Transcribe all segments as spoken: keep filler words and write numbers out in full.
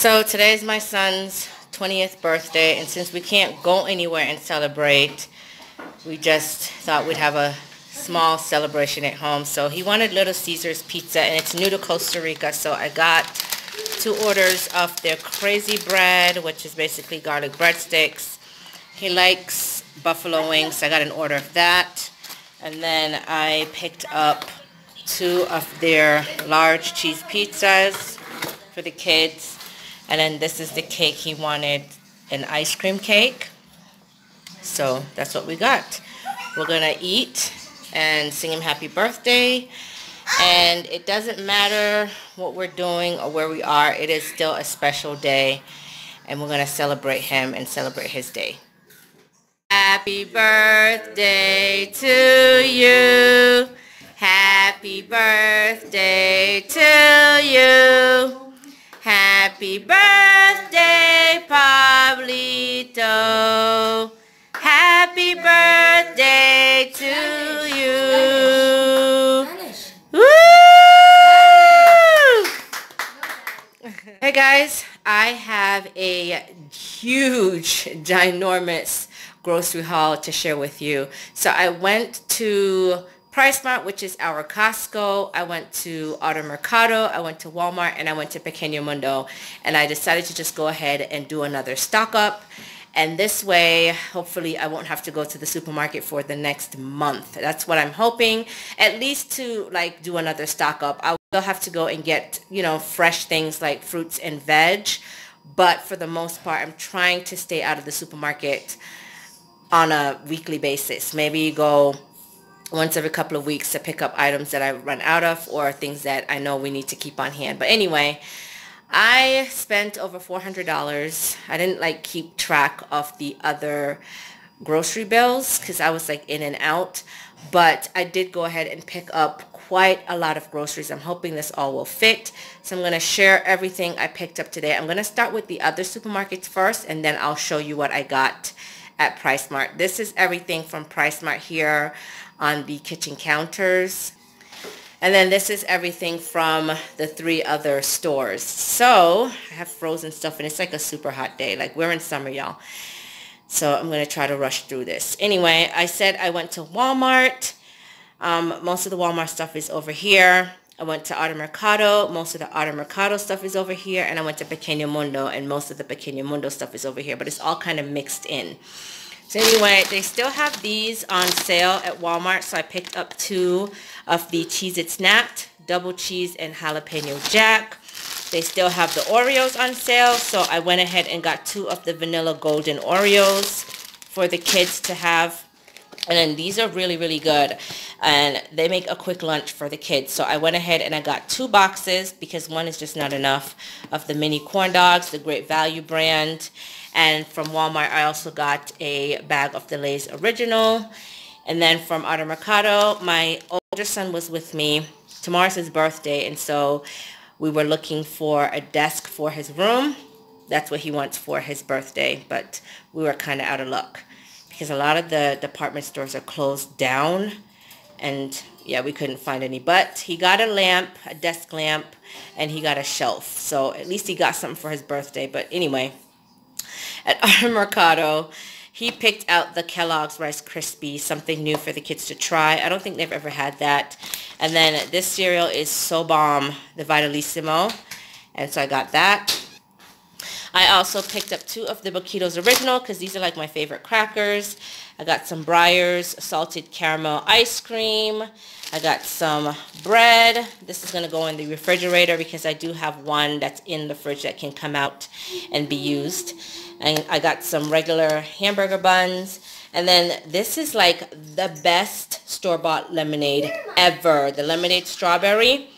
So today is my son's twentieth birthday, and since we can't go anywhere and celebrate, we just thought we'd have a small celebration at home. So he wanted Little Caesars pizza, and it's new to Costa Rica, so I got two orders of their crazy bread, which is basically garlic breadsticks. He likes buffalo wings, so I got an order of that. And then I picked up two of their large cheese pizzas for the kids. And then this is the cake he wanted, an ice cream cake. So that's what we got. We're gonna eat and sing him happy birthday. And it doesn't matter what we're doing or where we are, it is still a special day. And we're gonna celebrate him and celebrate his day. Happy birthday to you. Happy birthday to you. Happy birthday, Pablito. Happy birthday to you. Woo! Hey guys, I have a huge, ginormous grocery haul to share with you. So I went to Price Mart, which is our Costco. I went to Auto Mercado. I went to Walmart, and I went to Pequeño Mundo. And I decided to just go ahead and do another stock up. And this way, hopefully, I won't have to go to the supermarket for the next month. That's what I'm hoping, at least to like do another stock up. I will have to go and get, you know, fresh things like fruits and veg. But for the most part, I'm trying to stay out of the supermarket on a weekly basis. Maybe go once every couple of weeks to pick up items that I run out of or things that I know we need to keep on hand. But anyway, I spent over four hundred dollars. I didn't like keep track of the other grocery bills because I was like in and out, but I did go ahead and pick up quite a lot of groceries. I'm hoping this all will fit. So I'm going to share everything I picked up today. I'm going to start with the other supermarkets first, and then I'll show you what I got at Price Mart. This is everything from Price Mart here on the kitchen counters. And then this is everything from the three other stores. So I have frozen stuff, and it's like a super hot day. Like, we're in summer, y'all. So I'm going to try to rush through this. Anyway, I said I went to Walmart. Um, most of the Walmart stuff is over here. I went to Auto Mercado. Most of the Auto Mercado stuff is over here. And I went to Pequeño Mundo, and most of the Pequeño Mundo stuff is over here. But it's all kind of mixed in. So anyway, they still have these on sale at Walmart, so I picked up two of the Cheez-It Snapped, Double Cheese and Jalapeno Jack. They still have the Oreos on sale, so I went ahead and got two of the Vanilla Golden Oreos for the kids to have. And then these are really, really good, and they make a quick lunch for the kids. So I went ahead and I got two boxes because one is just not enough of the mini corn dogs, the Great Value brand. And from Walmart, I also got a bag of the Lay's Original. And then from Auto Mercado, my older son was with me. Tomorrow's his birthday, and so we were looking for a desk for his room. That's what he wants for his birthday, but we were kind of out of luck because a lot of the department stores are closed down. And yeah, we couldn't find any, but he got a lamp, a desk lamp, and he got a shelf. So at least he got something for his birthday, but anyway. At Auto Mercado, he picked out the Kellogg's Rice Krispies, something new for the kids to try. I don't think they've ever had that. And then this cereal is so bomb, the Vitalissimo, and so I got that. I also picked up two of the Boquitos Original because these are like my favorite crackers. I got some Breyers salted caramel ice cream. I got some bread. This is going to go in the refrigerator because I do have one that's in the fridge that can come out and be used. And I got some regular hamburger buns. And then this is like the best store-bought lemonade ever. The lemonade strawberry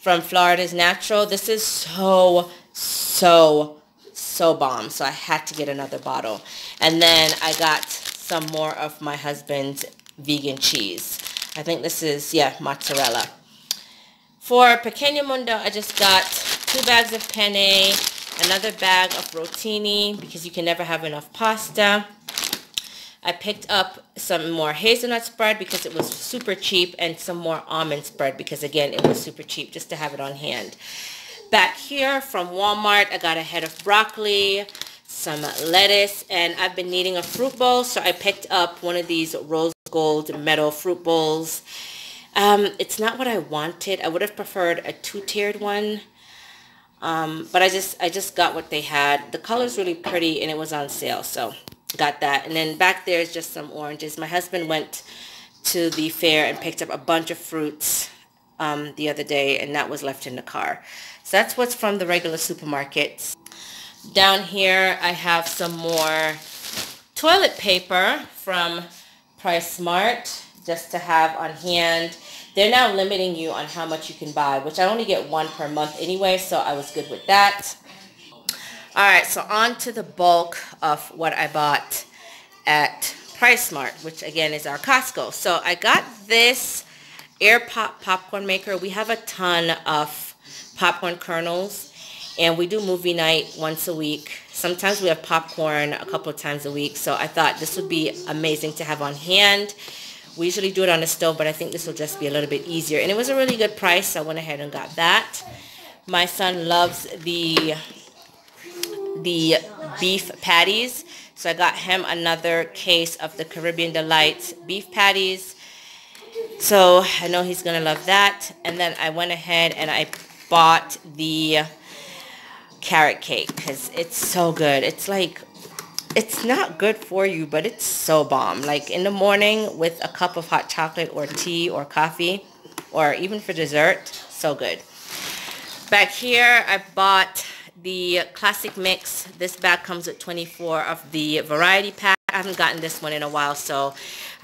from Florida's Natural. This is so, so, so bomb. So I had to get another bottle. And then I got some more of my husband's vegan cheese. I think this is, yeah, mozzarella. For Pequeño Mundo, I just got two bags of penne, another bag of rotini, because you can never have enough pasta. I picked up some more hazelnut spread because it was super cheap, and some more almond spread because, again, it was super cheap just to have it on hand. Back here from Walmart, I got a head of broccoli, some lettuce, and I've been needing a fruit bowl, so I picked up one of these rose gold metal fruit bowls. Um, it's not what I wanted. I would have preferred a two-tiered one, um, but I just I just got what they had. The color's really pretty, and it was on sale, so got that. And then back there is just some oranges. My husband went to the fair and picked up a bunch of fruits um, the other day, and that was left in the car. So that's what's from the regular supermarkets. Down here, I have some more toilet paper from Price Mart, just to have on hand. They're now limiting you on how much you can buy, which I only get one per month anyway, so I was good with that. All right, so on to the bulk of what I bought at Price Mart, which again is our Costco. So I got this AirPop popcorn maker. We have a ton of popcorn kernels, and we do movie night once a week. Sometimes we have popcorn a couple of times a week, so I thought this would be amazing to have on hand. We usually do it on the stove, but I think this will just be a little bit easier. And it was a really good price, so I went ahead and got that. My son loves the, the beef patties, so I got him another case of the Caribbean Delights beef patties. So I know he's going to love that. And then I went ahead and I bought the carrot cake because it's so good. It's like... It's not good for you, but it's so bomb. Like in the morning with a cup of hot chocolate or tea or coffee or even for dessert, so good. Back here, I bought the classic mix. This bag comes with twenty-four of the variety pack. I haven't gotten this one in a while, so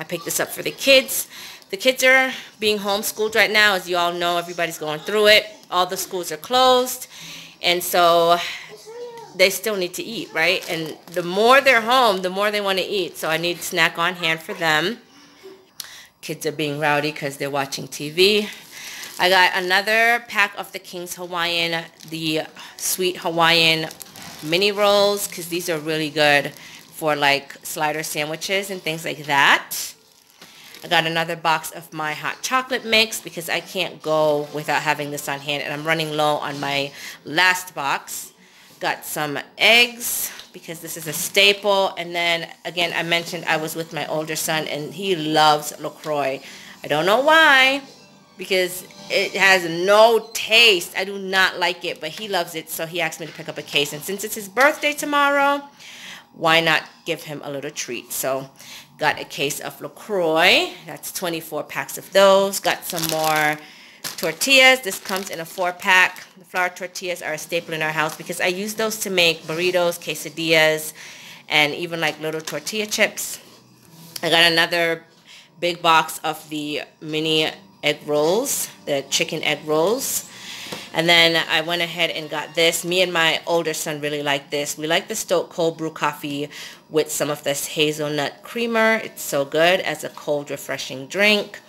I picked this up for the kids. The kids are being homeschooled right now. As you all know, everybody's going through it. All the schools are closed, and so they still need to eat, right? And the more they're home, the more they want to eat. So I need snack on hand for them. Kids are being rowdy because they're watching T V. I got another pack of the King's Hawaiian, the sweet Hawaiian mini rolls, because these are really good for like slider sandwiches and things like that. I got another box of my hot chocolate mix because I can't go without having this on hand, and I'm running low on my last box. Got some eggs because this is a staple. And then again, I mentioned I was with my older son and he loves LaCroix. I don't know why, because it has no taste. I do not like it, but he loves it, so he asked me to pick up a case. And since it's his birthday tomorrow, why not give him a little treat? So got a case of LaCroix. That's twenty-four packs of those. Got some more tortillas. This comes in a four pack. The flour tortillas are a staple in our house because I use those to make burritos, quesadillas, and even like little tortilla chips. I got another big box of the mini egg rolls, the chicken egg rolls. And then I went ahead and got this. Me and my older son really like this. We like the Stoke cold brew coffee with some of this hazelnut creamer. It's so good as a cold, refreshing drink.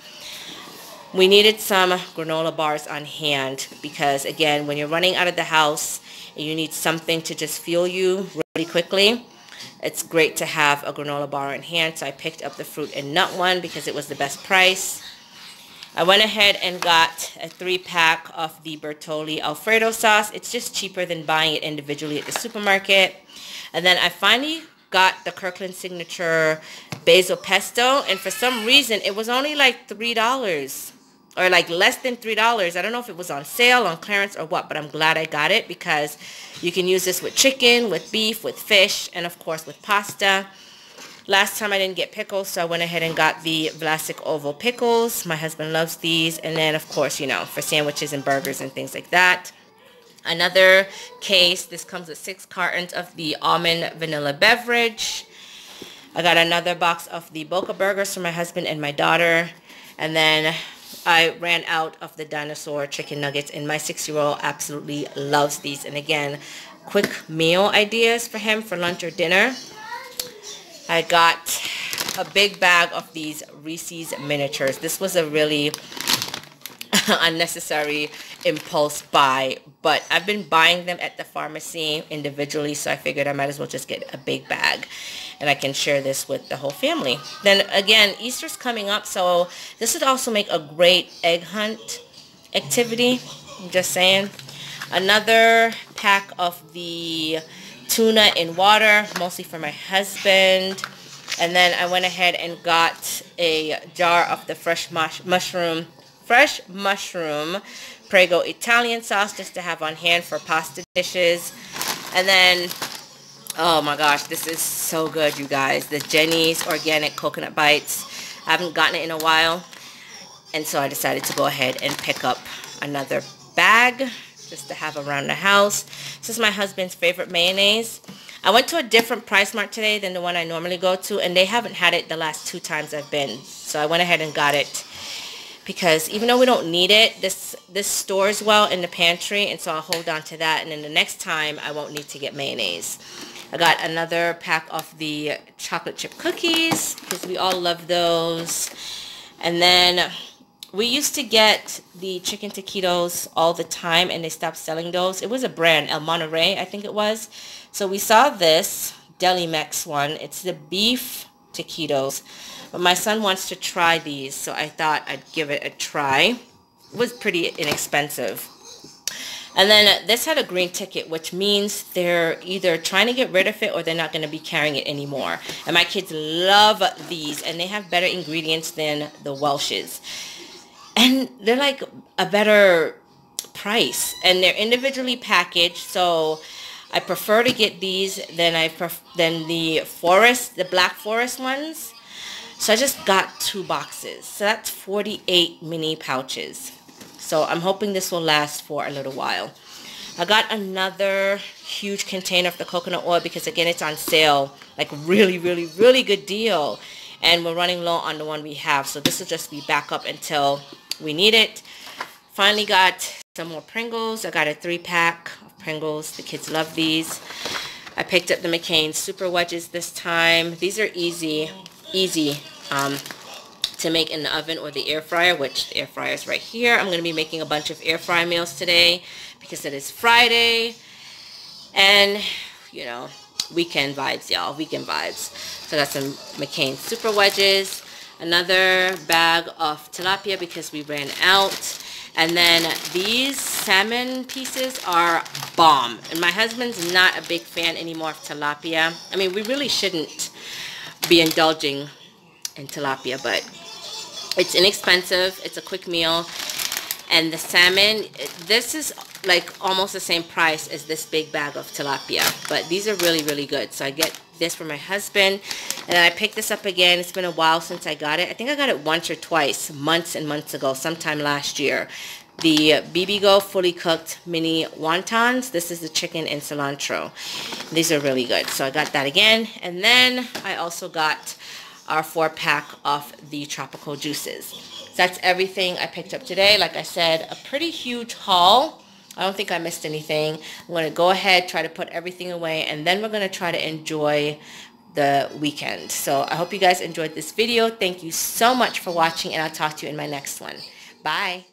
We needed some granola bars on hand because, again, when you're running out of the house and you need something to just fuel you really quickly, it's great to have a granola bar on hand. So I picked up the fruit and nut one because it was the best price. I went ahead and got a three-pack of the Bertolli Alfredo sauce. It's just cheaper than buying it individually at the supermarket. And then I finally got the Kirkland Signature Basil Pesto. And for some reason, it was only like three dollars. Or like less than three dollars. I don't know if it was on sale, on clearance, or what, but I'm glad I got it because you can use this with chicken, with beef, with fish, and of course with pasta. Last time I didn't get pickles, so I went ahead and got the Vlasic oval pickles. My husband loves these. And then, of course, you know, for sandwiches and burgers and things like that. Another case. This comes with six cartons of the almond vanilla beverage. I got another box of the Boca Burgers for my husband and my daughter. And then I ran out of the Dinosaur chicken nuggets, and my six-year-old absolutely loves these. And again, quick meal ideas for him for lunch or dinner. I got a big bag of these Reese's miniatures. This was a really unnecessary impulse buy, but I've been buying them at the pharmacy individually, so I figured I might as well just get a big bag and I can share this with the whole family. Then again, Easter's coming up, so this would also make a great egg hunt activity. I'm just saying. Another pack of the tuna in water, mostly for my husband. And then I went ahead and got a jar of the fresh mush mushroom, fresh mushroom Prego Italian sauce, just to have on hand for pasta dishes. And then, oh my gosh, this is so good, you guys. The Jenny's Organic Coconut Bites. I haven't gotten it in a while, and so I decided to go ahead and pick up another bag just to have around the house. This is my husband's favorite mayonnaise. I went to a different Price Mart today than the one I normally go to, and they haven't had it the last two times I've been. So I went ahead and got it because even though we don't need it, this, this stores well in the pantry, and so I'll hold on to that, and then the next time I won't need to get mayonnaise. I got another pack of the chocolate chip cookies because we all love those. And then we used to get the chicken taquitos all the time, and they stopped selling those. It was a brand, El Monterey, I think it was. So we saw this Deli Mex one. It's the beef taquitos. But my son wants to try these, so I thought I'd give it a try. It was pretty inexpensive. And then this had a green ticket, which means they're either trying to get rid of it or they're not going to be carrying it anymore. And my kids love these, and they have better ingredients than the Welsh's. And they're like a better price, and they're individually packaged, so I prefer to get these than I pref than the forest, the black forest ones. So I just got two boxes, so that's forty-eight mini pouches. So I'm hoping this will last for a little while. I got another huge container of the coconut oil because, again, it's on sale, like really, really, really good deal. And we're running low on the one we have, so this will just be backup until we need it. Finally got some more Pringles. I got a three-pack of Pringles. The kids love these. I picked up the McCain Super Wedges this time. These are easy, easy. Um, to make in the oven or the air fryer, which the air fryer is right here. I'm going to be making a bunch of air fry meals today because it is Friday, and you know, weekend vibes, y'all, weekend vibes. So that's some McCain Super Wedges, another bag of tilapia because we ran out, and then these salmon pieces are bomb. And my husband's not a big fan anymore of tilapia. I mean, we really shouldn't be indulging in tilapia, but it's inexpensive, it's a quick meal, and the salmon, this is like almost the same price as this big bag of tilapia, but these are really, really good. So I get this for my husband, and I picked this up again. It's been a while since I got it. I think I got it once or twice, months and months ago, sometime last year. The B B Go fully cooked mini wontons. This is the chicken and cilantro. These are really good, so I got that again. And then I also got our four pack of the tropical juices. So that's everything I picked up today. Like I said, a pretty huge haul. I don't think I missed anything. I'm going to go ahead, try to put everything away, and then we're going to try to enjoy the weekend. So I hope you guys enjoyed this video. Thank you so much for watching, and I'll talk to you in my next one. Bye.